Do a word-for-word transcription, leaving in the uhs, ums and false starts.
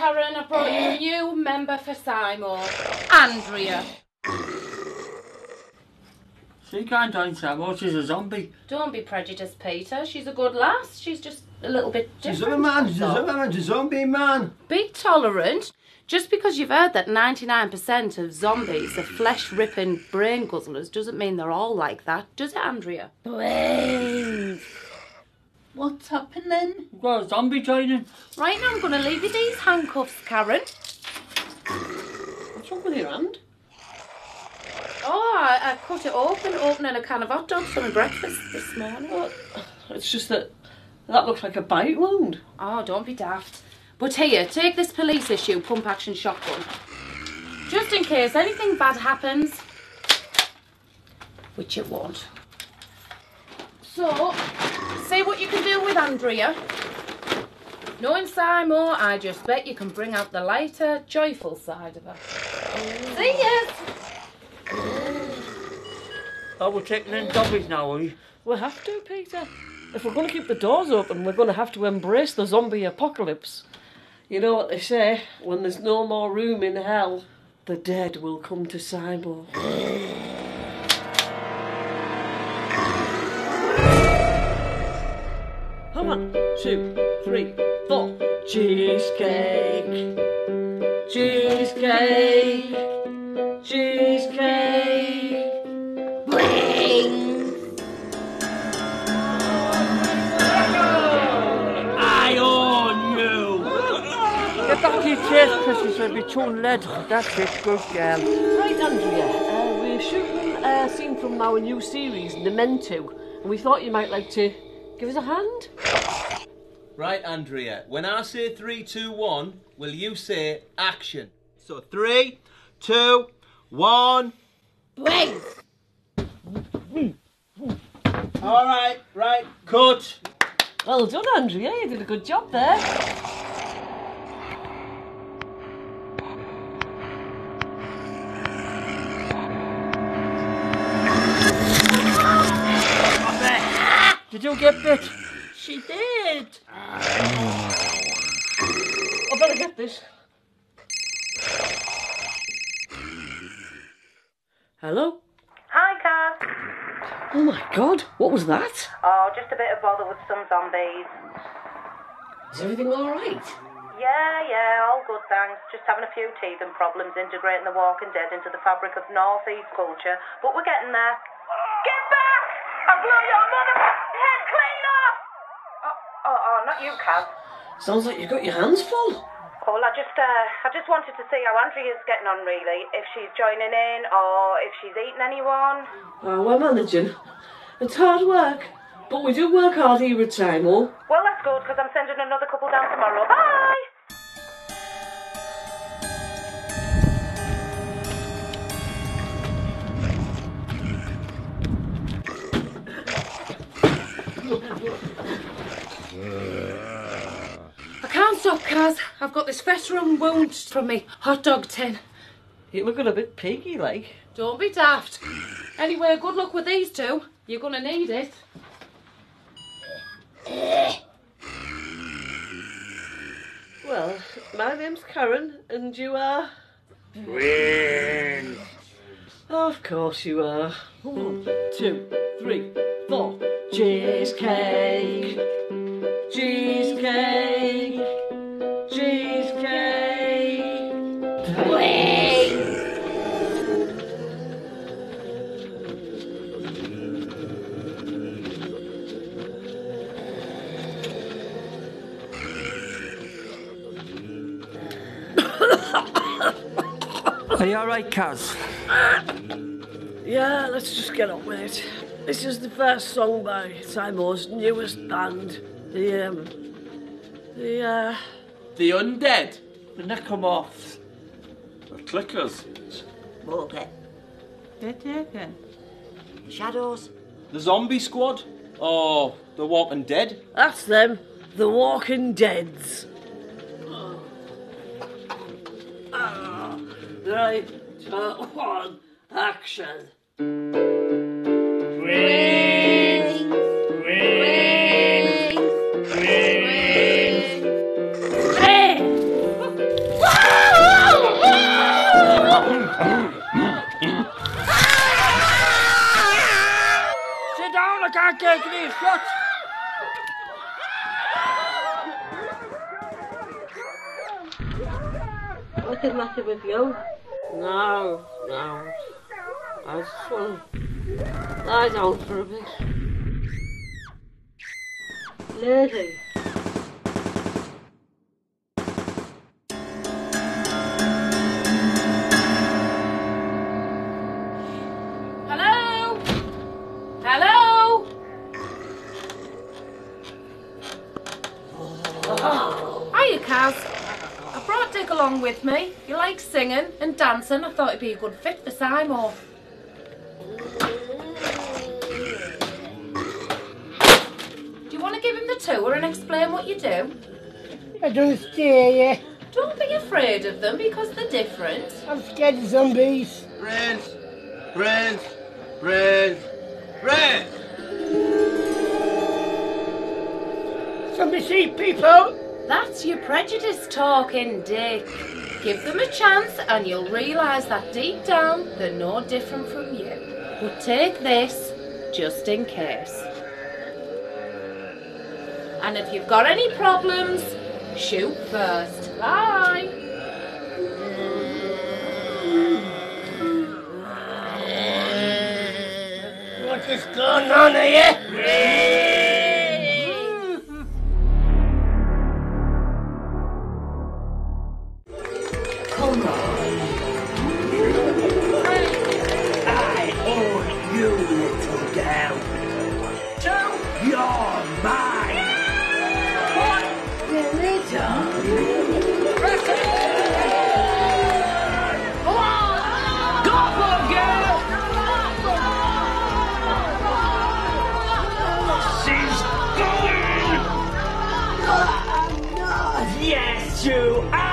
Karen, I brought you a new member for SYMO, Andrea. She can't join SYMO, she's a zombie. Don't be prejudiced, Peter. She's a good lass. She's just a little bit different. She's a man, she's a man, she's a zombie man. Be tolerant. Just because you've heard that ninety-nine percent of zombies are flesh-ripping brain guzzlers doesn't mean they're all like that, does it, Andrea? Please. What's happening? We've got a zombie joining. Right now I'm going to leave you these handcuffs, Karen. What's wrong with your hand? Oh, I, I cut it open, opening a can of hot dogs for my breakfast this morning. Well, it's just that that looks like a bite wound. Oh, don't be daft. But here, take this police issue pump-action shotgun. Just in case anything bad happens, which it won't. So, see what you can do with Andrea. Knowing SYMO, I just bet you can bring out the lighter, joyful side of her. Oh. See ya! Oh, we're taking in zombies now, are we? We'll have to, Peter. If we're going to keep the doors open, we're going to have to embrace the zombie apocalypse. You know what they say, when there's no more room in hell, the dead will come to SYMO. Come on, two, three, four. Cheesecake, cheesecake, cheesecake. Wings. I own you. Get back to your chairs, Precious, it'll be too late. That's it, good girl. Right, Andrea, uh, we're shooting a scene from our new series, Memento, and we thought you might like to give us a hand. Right, Andrea, when I say three, two, one, will you say action? So three, two, one, please! All right, right, cut. Well done, Andrea, you did a good job there. Did you get bit? She did. I better get this. Hello? Hi, Car. Oh my God, what was that? Oh, just a bit of bother with some zombies. Is everything all right? Yeah, yeah, all good, thanks. Just having a few teething problems integrating The Walking Dead into the fabric of North East culture, but we're getting there. Get back! I'll blow your mother... Oh, oh, not you, Kaz. Sounds like you've got your hands full. Well, I just, uh, I just wanted to see how Andrea's getting on, really. If she's joining in or if she's eating anyone. Oh, we're managing. It's hard work, but we do work hard here at SYMO. Well, that's good, because I'm sending another couple down tomorrow. Bye! I can't stop, Kaz. I've got this festering wound from me hot dog tin. You're looking a bit piggy like. Don't be daft. Anyway, good luck with these two. You're gonna need it. Well, my name's Karen, and you are. Of course you are. One, two, three, four. Cheesecake, cheesecake, cheesecake, please! Are you alright, Kaz? Yeah, let's just get on with it. This is the first song by SYMO's newest band, the, um, the, uh... The Undead. The Necromorphs. The Clickers. Morgan. The Taken. The Shadows. The Zombie Squad. Or The Walking Dead. That's them. The Walking Deads. Oh. Oh. Right, uh, one, action. Wings! Wings! Wings! Wings! Hey! geven is dat? What's the matter with you? No, no. I just want to lie down for a bit. Lady. Hello? Hello? Oh. Hiya, Kaz. Dick along with me. He likes singing and dancing. I thought he'd be a good fit for Symo. Do you want to give him the tour and explain what you do? I don't scare you. Don't be afraid of them because they're different. I'm scared of zombies. Friends, friends, friends, friends. Zombie sheep people. That's your prejudice talking, Dick. Give them a chance and you'll realise that deep down they're no different from you. We'll take this just in case. And if you've got any problems, shoot first. Bye. What is going on here? Yes, you are!